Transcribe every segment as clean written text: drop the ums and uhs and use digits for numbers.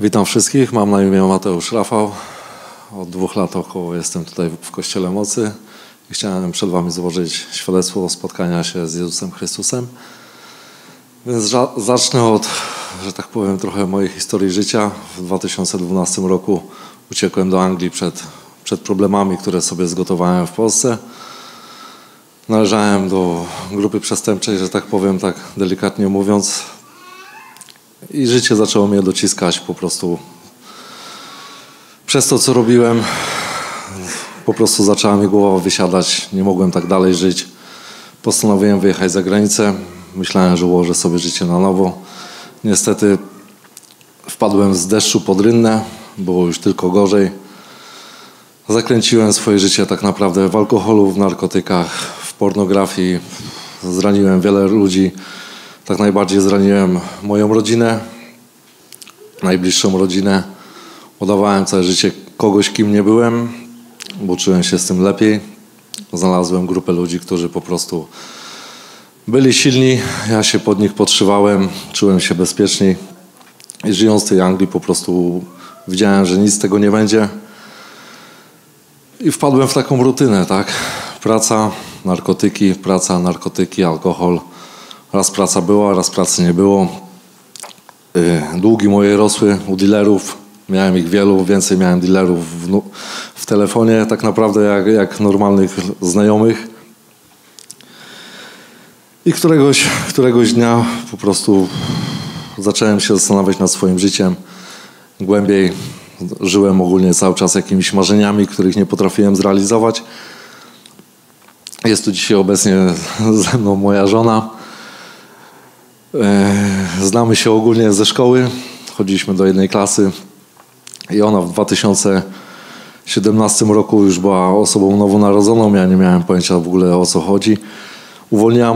Witam wszystkich, mam na imię Mateusz Rafał. Od 2 lat około jestem tutaj w Kościele Mocy i chciałem przed wami złożyć świadectwo spotkania się z Jezusem Chrystusem. Więc zacznę od, że tak powiem, trochę mojej historii życia. W 2012 roku uciekłem do Anglii przed problemami, które sobie zgotowałem w Polsce. Należałem do grupy przestępczej, że tak powiem, tak delikatnie mówiąc. I życie zaczęło mnie dociskać po prostu. Przez to, co robiłem, po prostu zaczęła mi głowa wysiadać. Nie mogłem tak dalej żyć. Postanowiłem wyjechać za granicę. Myślałem, że ułożę sobie życie na nowo. Niestety wpadłem z deszczu pod rynnę. Było już tylko gorzej. Zakręciłem swoje życie tak naprawdę w alkoholu, w narkotykach, w pornografii. Zraniłem wiele ludzi. Tak najbardziej zraniłem moją rodzinę, najbliższą rodzinę. Udawałem całe życie kogoś, kim nie byłem, bo czułem się z tym lepiej. Znalazłem grupę ludzi, którzy po prostu byli silni. Ja się pod nich podszywałem, czułem się bezpieczniej. I żyjąc w tej Anglii po prostu widziałem, że nic z tego nie będzie. I wpadłem w taką rutynę, tak? Praca, narkotyki, alkohol. Raz praca była, raz pracy nie było. Długi moje rosły u dealerów. Miałem ich wielu, więcej miałem dealerów w telefonie, tak naprawdę jak normalnych znajomych. I któregoś dnia po prostu zacząłem się zastanawiać nad swoim życiem. Głębiej żyłem ogólnie cały czas jakimiś marzeniami, których nie potrafiłem zrealizować. Jest tu dzisiaj obecnie ze mną moja żona. Znamy się ogólnie ze szkoły, chodziliśmy do jednej klasy i ona w 2017 roku już była osobą nowonarodzoną, ja nie miałem pojęcia w ogóle o co chodzi. Uwolniła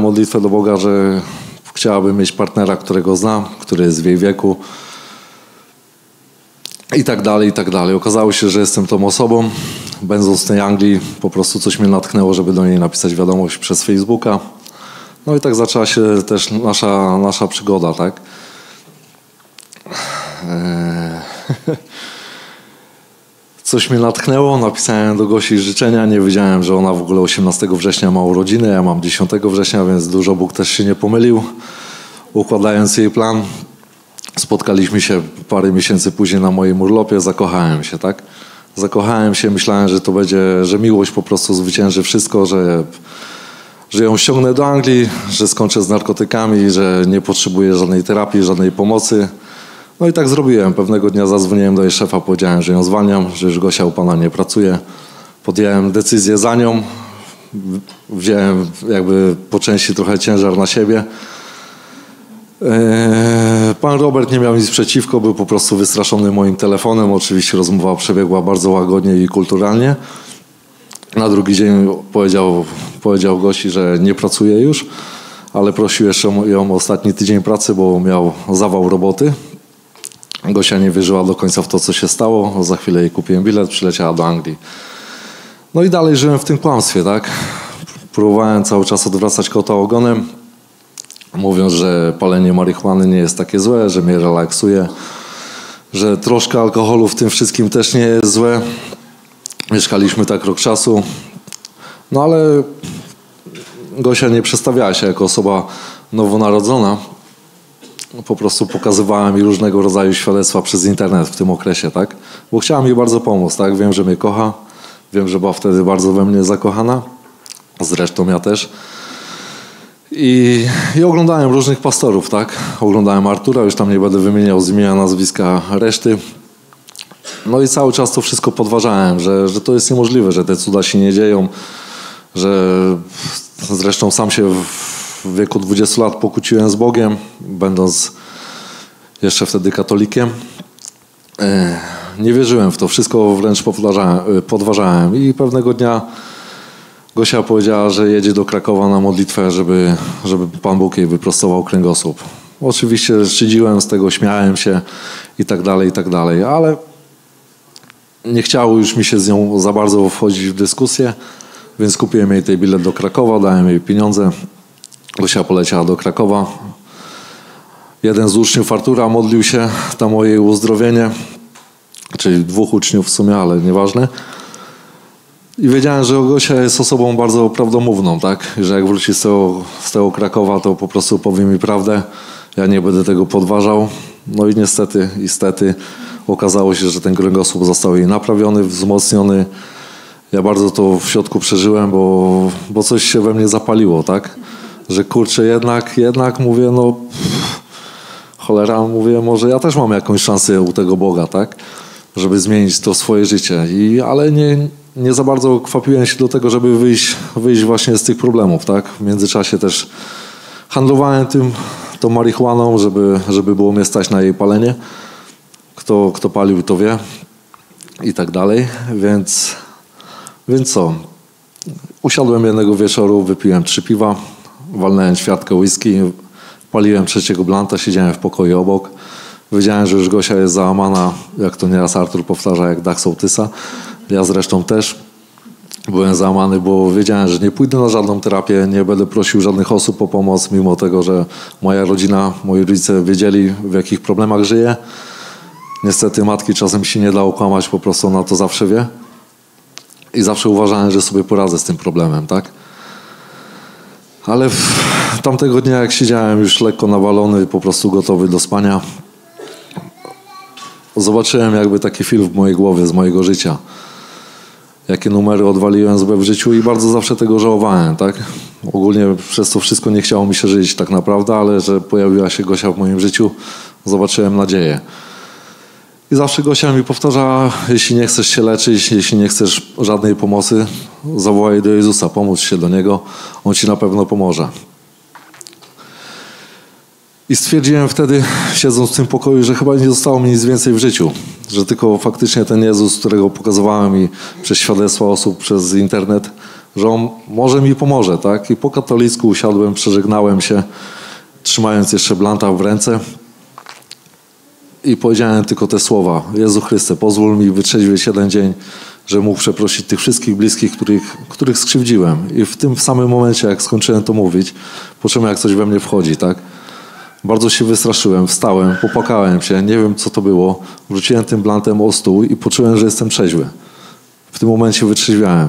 modlitwę do Boga, że chciałaby mieć partnera, którego zna, który jest w jej wieku i tak dalej, i tak dalej. Okazało się, że jestem tą osobą, będąc w tej Anglii po prostu coś mnie natchnęło, żeby do niej napisać wiadomość przez Facebooka. No i tak zaczęła się też nasza przygoda, tak? Coś mnie natchnęło, napisałem do Gosi życzenia, nie wiedziałem, że ona w ogóle 18 września ma urodziny, ja mam 10 września, więc dużo Bóg też się nie pomylił. Układając jej plan, spotkaliśmy się parę miesięcy później na moim urlopie, zakochałem się, tak? Zakochałem się, myślałem, że to będzie, że miłość po prostu zwycięży wszystko, że ją ściągnę do Anglii, że skończę z narkotykami, że nie potrzebuję żadnej terapii, żadnej pomocy. No i tak zrobiłem. Pewnego dnia zadzwoniłem do jej szefa, powiedziałem, że ją zwalniam, że już Gosia u pana nie pracuje. Podjąłem decyzję za nią, wziąłem jakby po części trochę ciężar na siebie. Pan Robert nie miał nic przeciwko, był po prostu wystraszony moim telefonem. Oczywiście rozmowa przebiegła bardzo łagodnie i kulturalnie. Na drugi dzień powiedział Gosi, że nie pracuje już, ale prosił jeszcze ją o ostatni tydzień pracy, bo miał zawał roboty. Gosia nie wierzyła do końca w to, co się stało. Za chwilę jej kupiłem bilet, przyleciała do Anglii. No i dalej żyłem w tym kłamstwie, tak? Próbowałem cały czas odwracać kota ogonem, mówiąc, że palenie marihuany nie jest takie złe, że mnie relaksuje, że troszkę alkoholu w tym wszystkim też nie jest złe. Mieszkaliśmy tak rok czasu, no ale Gosia nie przedstawiała się jako osoba nowonarodzona. Po prostu pokazywała mi różnego rodzaju świadectwa przez internet w tym okresie, tak? Bo chciała mi bardzo pomóc, tak? Wiem, że mnie kocha, wiem, że była wtedy bardzo we mnie zakochana, zresztą ja też. I oglądałem różnych pastorów, tak? Oglądałem Artura, już tam nie będę wymieniał z imienia nazwiska reszty. No i cały czas to wszystko podważałem, że to jest niemożliwe, że te cuda się nie dzieją, że zresztą sam się w wieku 20 lat pokłóciłem z Bogiem, będąc jeszcze wtedy katolikiem. Nie wierzyłem w to, wszystko wręcz podważałem i pewnego dnia Gosia powiedziała, że jedzie do Krakowa na modlitwę, żeby Pan Bóg jej wyprostował kręgosłup. Oczywiście szydziłem z tego, śmiałem się i tak dalej, ale nie chciało już mi się z nią za bardzo wchodzić w dyskusję, więc kupiłem jej ten bilet do Krakowa, dałem jej pieniądze. Gosia poleciała do Krakowa Jeden z uczniów Artura modlił się tam o jej uzdrowienie, czyli dwóch uczniów w sumie, ale nieważne. I wiedziałem, że Gosia jest osobą bardzo prawdomówną, tak? Że jak wróci z tego Krakowa, to po prostu powie mi prawdę. Ja nie będę tego podważał. No i niestety okazało się, że ten kręgosłup został jej naprawiony, wzmocniony. Ja bardzo to w środku przeżyłem, bo coś się we mnie zapaliło, tak? Że kurczę, jednak mówię, no cholera, mówię, może ja też mam jakąś szansę u tego Boga, tak? Żeby zmienić to swoje życie. Ale nie za bardzo kwapiłem się do tego, żeby wyjść właśnie z tych problemów, tak? W międzyczasie też handlowałem tą marihuaną, żeby było mnie stać na jej palenie. Kto palił, to wie. I tak dalej. Więc co? Usiadłem jednego wieczoru, wypiłem 3 piwa, walnąłem ćwiartkę whisky, paliłem 3 blanta, siedziałem w pokoju obok. Wiedziałem, że już Gosia jest załamana, jak to nieraz Artur powtarza, jak dach sołtysa. Ja zresztą też byłem załamany, bo wiedziałem, że nie pójdę na żadną terapię, nie będę prosił żadnych osób o pomoc, mimo tego, że moja rodzina, moi rodzice wiedzieli, w jakich problemach żyję. Niestety matki czasem się nie da okłamać, po prostu ona to zawsze wie. I zawsze uważałem, że sobie poradzę z tym problemem, tak? Ale tamtego dnia, jak siedziałem już lekko nawalony, po prostu gotowy do spania, zobaczyłem jakby taki film w mojej głowie z mojego życia. Jakie numery odwaliłem złe w życiu i bardzo zawsze tego żałowałem, tak? Ogólnie przez to wszystko nie chciało mi się żyć tak naprawdę, ale że pojawiła się Gosia w moim życiu, zobaczyłem nadzieję. I zawsze Gosia mi powtarza, jeśli nie chcesz się leczyć, jeśli nie chcesz żadnej pomocy, zawołaj do Jezusa, pomóż się do Niego, On ci na pewno pomoże. I stwierdziłem wtedy, siedząc w tym pokoju, że chyba nie zostało mi nic więcej w życiu. Że tylko faktycznie ten Jezus, którego pokazywałem i przez świadectwa osób, przez internet, że On może mi pomoże, tak? I po katolicku usiadłem, przeżegnałem się, trzymając jeszcze blanta w ręce. I powiedziałem tylko te słowa. Jezu Chryste, pozwól mi wytrzeźwieć jeden dzień, że mógł przeprosić tych wszystkich bliskich, których skrzywdziłem. I w tym samym momencie, jak skończyłem to mówić, poczułem, jak coś we mnie wchodzi, tak? Bardzo się wystraszyłem, wstałem, popłakałem się, nie wiem, co to było. Wrzuciłem tym blantem o stół i poczułem, że jestem trzeźwy. W tym momencie wytrzeźwiałem.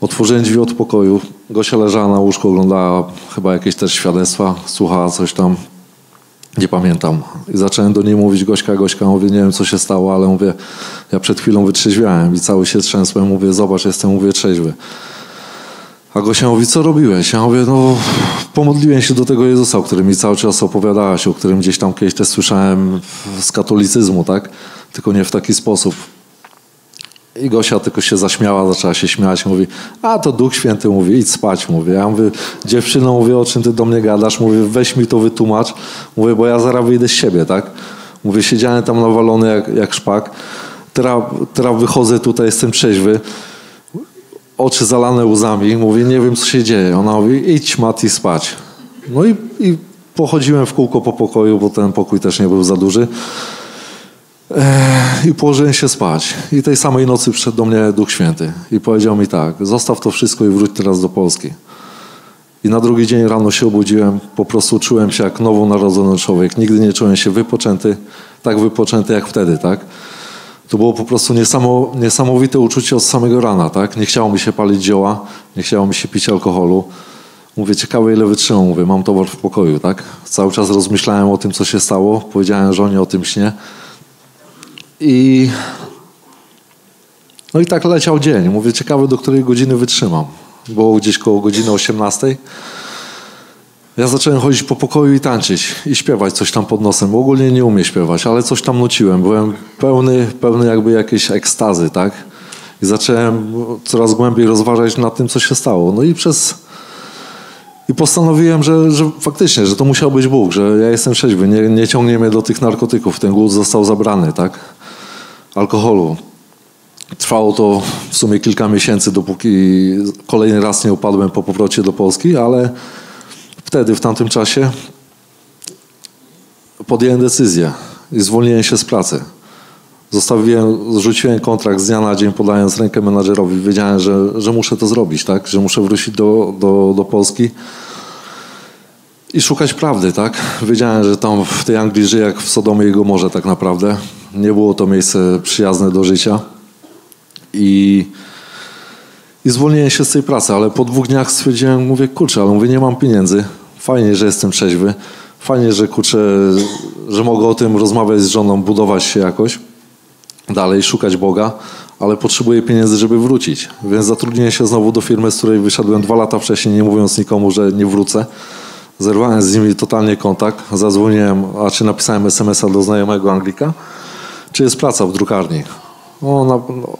Otworzyłem drzwi od pokoju. Gosia leżała na łóżku, oglądała chyba jakieś też świadectwa, słuchała coś tam. Nie pamiętam. I zacząłem do niej mówić, Gośka, mówię, nie wiem, co się stało, ale mówię, ja przed chwilą wytrzeźwiałem i cały się trzęsłem, mówię, zobacz, jestem, mówię, trzeźwy. A Gosia mówi, co robiłeś? Ja mówię, no pomodliłem się do tego Jezusa, o którym mi cały czas opowiadałaś, o którym gdzieś tam kiedyś też słyszałem z katolicyzmu, tak? Tylko nie w taki sposób. I Gosia tylko się zaśmiała, zaczęła się śmiać, mówi, a to Duch Święty mówi, idź spać, mówię. Ja mówię, dziewczyno, mówię, o czym ty do mnie gadasz, mówię, weź mi to wytłumacz, mówię, bo ja zaraz wyjdę z siebie, tak? Mówię, siedziałem tam nawalony jak szpak, teraz wychodzę tutaj, jestem trzeźwy, oczy zalane łzami, mówię, nie wiem, co się dzieje. Ona mówi, idź Mati spać. No i pochodziłem w kółko po pokoju, bo ten pokój też nie był za duży. I położyłem się spać. I tej samej nocy przyszedł do mnie Duch Święty. I powiedział mi tak, zostaw to wszystko i wróć teraz do Polski. I na drugi dzień rano się obudziłem, po prostu czułem się jak nowonarodzony człowiek. Nigdy nie czułem się tak wypoczęty jak wtedy, tak? To było po prostu niesamowite uczucie od samego rana, tak? Nie chciało mi się palić zioła, nie chciało mi się pić alkoholu. Mówię, ciekawe, ile wytrzymam, mówię, mam towar w pokoju, tak? Cały czas rozmyślałem o tym, co się stało, powiedziałem żonie o tym śnie. No i tak leciał dzień. Mówię, ciekawe, do której godziny wytrzymam. Było gdzieś koło godziny 18. Ja zacząłem chodzić po pokoju i tańczyć. I śpiewać coś tam pod nosem. Bo ogólnie nie umiem śpiewać, ale coś tam nuciłem. Byłem pełny jakby jakiejś ekstazy, tak? I zacząłem coraz głębiej rozważać nad tym, co się stało. No i postanowiłem, że faktycznie, że to musiał być Bóg, że ja jestem trzeźwy, nie ciągnie mnie do tych narkotyków. Ten głód został zabrany, tak? Alkoholu. Trwało to w sumie kilka miesięcy, dopóki kolejny raz nie upadłem po powrocie do Polski, ale wtedy, w tamtym czasie podjąłem decyzję i zwolniłem się z pracy. Zrzuciłem kontrakt z dnia na dzień, podając rękę menadżerowi. Wiedziałem, że muszę to zrobić, tak? Że muszę wrócić do Polski. i szukać prawdy, tak? Wiedziałem, że tam w tej Anglii żyję jak w Sodomie i Gomorze tak naprawdę. Nie było to miejsce przyjazne do życia. I zwolniłem się z tej pracy, ale po 2 dniach stwierdziłem, mówię, kurczę, ale mówię, nie mam pieniędzy. Fajnie, że jestem trzeźwy. Fajnie, że kurczę, że mogę o tym rozmawiać z żoną, budować się jakoś dalej, szukać Boga, ale potrzebuję pieniędzy, żeby wrócić. Więc zatrudniłem się znowu do firmy, z której wyszedłem 2 lata wcześniej, nie mówiąc nikomu, że nie wrócę. Zerwałem z nimi totalnie kontakt. Zadzwoniłem, a czy napisałem SMS-a do znajomego Anglika, czy jest praca w drukarni.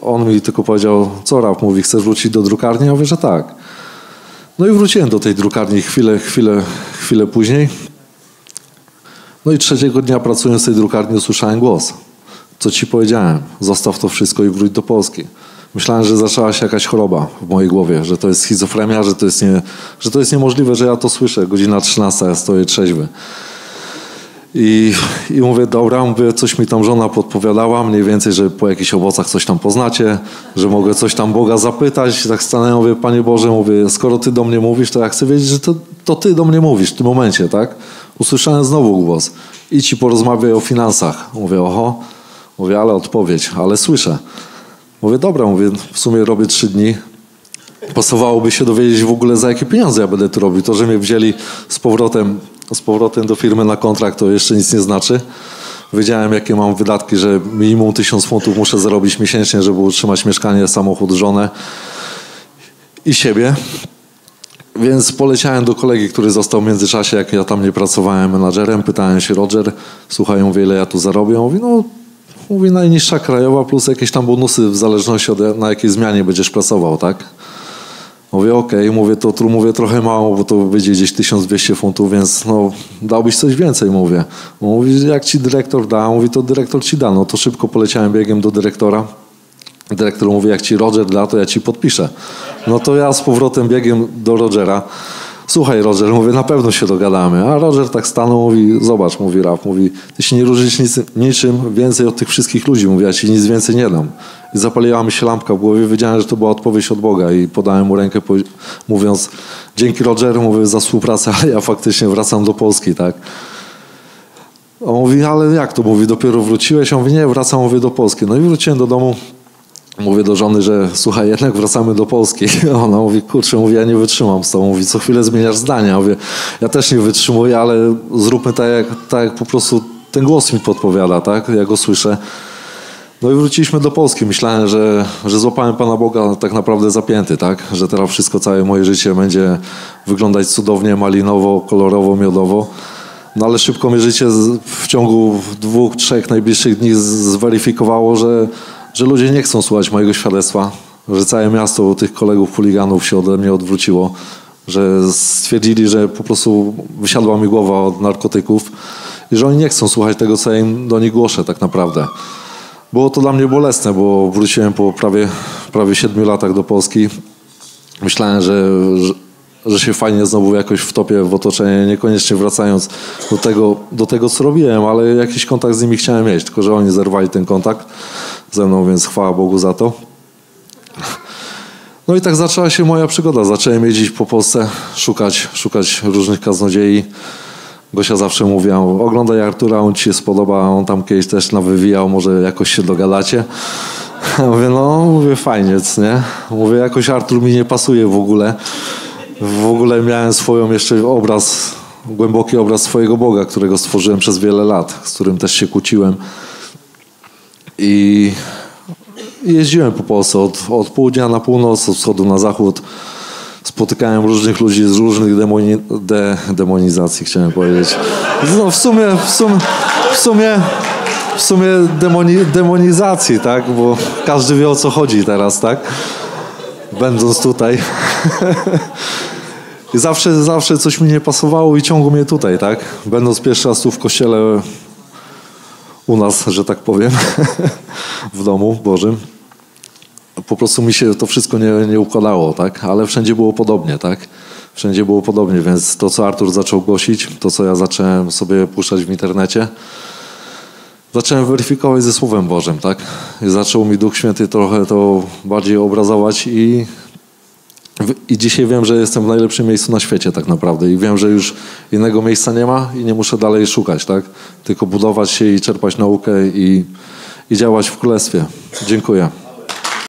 On mi tylko powiedział, co Raph mówi, chcesz wrócić do drukarni? Ja mówię, że tak. No i wróciłem do tej drukarni chwilę później. No i 3. dnia pracując w tej drukarni usłyszałem głos. Co ci powiedziałem? Zostaw to wszystko i wróć do Polski. Myślałem, że zaczęła się jakaś choroba w mojej głowie, że to jest schizofrenia, że to jest niemożliwe, że ja to słyszę. Godzina 13, ja stoję trzeźwy. I mówię, dobra, mówię, coś mi tam żona podpowiadała, mniej więcej, że po jakichś owocach coś tam poznacie, że mogę coś tam Boga zapytać. Tak stanę, mówię, Panie Boże, mówię, skoro Ty do mnie mówisz, to ja chcę wiedzieć, że to Ty do mnie mówisz w tym momencie, tak? Usłyszałem znowu głos. Idź i porozmawiaj o finansach. Mówię, oho. Mówię, ale odpowiedź, ale słyszę. Mówię, dobra, mówię, w sumie robię 3 dni. Pasowałoby się dowiedzieć w ogóle, za jakie pieniądze ja będę tu robił. To, że mnie wzięli z powrotem do firmy na kontrakt, to jeszcze nic nie znaczy. Wiedziałem, jakie mam wydatki, że minimum 1000 funtów muszę zarobić miesięcznie, żeby utrzymać mieszkanie, samochód, żonę i siebie. Więc poleciałem do kolegi, który został w międzyczasie, jak ja tam nie pracowałem, menadżerem. Pytałem się, Roger, słuchaj, mówię, ile ja tu zarobię? Mówi, no... Mówi, najniższa krajowa plus jakieś tam bonusy w zależności od na jakiej zmianie będziesz pracował, tak? Mówię, okej, mówię, to tu mówię trochę mało, bo to wyjdzie gdzieś 1200 funtów, więc no dałbyś coś więcej, mówię. Mówi, jak ci dyrektor da, mówi, to dyrektor ci da. No to szybko poleciałem biegiem do dyrektora. Dyrektor mówi, jak ci Roger da, to ja ci podpiszę. No to ja z powrotem biegiem do Rogera. Słuchaj, Roger, mówię, na pewno się dogadamy. A Roger tak stanął, mówi, zobacz, mówi Raph, mówi, ty się nie różnisz niczym więcej od tych wszystkich ludzi, mówi, ja ci nic więcej nie dam. I zapaliła mi się lampka w głowie, wiedziałem, że to była odpowiedź od Boga i podałem mu rękę, mówiąc, dzięki Roger, mówię, za współpracę, ale ja faktycznie wracam do Polski, tak. On mówi, ale jak to, mówi, dopiero wróciłeś? On mówi, nie, wracam, mówię, do Polski. No i wróciłem do domu. Mówię do żony, że słuchaj, jednak wracamy do Polski. Ona mówi, kurczę, mówi, ja nie wytrzymam z tobą. Mówi, co chwilę zmieniasz zdania. Mówię, ja też nie wytrzymuję, ale zróbmy tak jak po prostu ten głos mi podpowiada, tak? Ja go słyszę. No i wróciliśmy do Polski. Myślałem, że złapałem Pana Boga tak naprawdę zapięty, tak? Że teraz wszystko, całe moje życie będzie wyglądać cudownie, malinowo, kolorowo, miodowo. No ale szybko mnie życie w ciągu 2-3 najbliższych dni zweryfikowało, że ludzie nie chcą słuchać mojego świadectwa, że całe miasto tych kolegów chuliganów się ode mnie odwróciło, że stwierdzili, że po prostu wysiadła mi głowa od narkotyków i że oni nie chcą słuchać tego, co ja im do nich głoszę tak naprawdę. Było to dla mnie bolesne, bo wróciłem po prawie 7 latach do Polski. Myślałem, że się fajnie znowu jakoś wtopię w otoczenie, niekoniecznie wracając do tego, co robiłem, ale jakiś kontakt z nimi chciałem mieć, tylko że oni zerwali ten kontakt ze mną, więc chwała Bogu za to. No i tak zaczęła się moja przygoda. Zacząłem jeździć po Polsce, szukać różnych kaznodziei. Gosia zawsze mówiła, oglądaj Artura, on ci się spodoba, on tam kiedyś też nawywijał, może jakoś się dogadacie. Mówię, no, mówię, fajniec, nie? Mówię, jakoś Artur mi nie pasuje w ogóle. W ogóle miałem jeszcze głęboki obraz swojego Boga, którego stworzyłem przez wiele lat, z którym też się kłóciłem. I jeździłem po Polsce od południa na północ, od wschodu na zachód. Spotykałem różnych ludzi z różnych demonizacji, chciałem powiedzieć. No, w sumie demonizacji, tak? Bo każdy wie, o co chodzi teraz, tak? Będąc tutaj. I zawsze coś mi nie pasowało i ciągło mnie tutaj, tak? Będąc pierwszy raz tu w kościele u nas, że tak powiem, w domu Bożym, po prostu mi się to wszystko nie układało, tak? Ale wszędzie było podobnie, tak? Wszędzie było podobnie, więc to, co Artur zaczął głosić, to, co ja zacząłem sobie puszczać w internecie, zacząłem weryfikować ze Słowem Bożym, tak? I zaczął mi Duch Święty trochę to bardziej obrazować i I dzisiaj wiem, że jestem w najlepszym miejscu na świecie tak naprawdę i wiem, że już innego miejsca nie ma i nie muszę dalej szukać, tak? Tylko budować się i czerpać naukę i działać w królestwie. Dziękuję.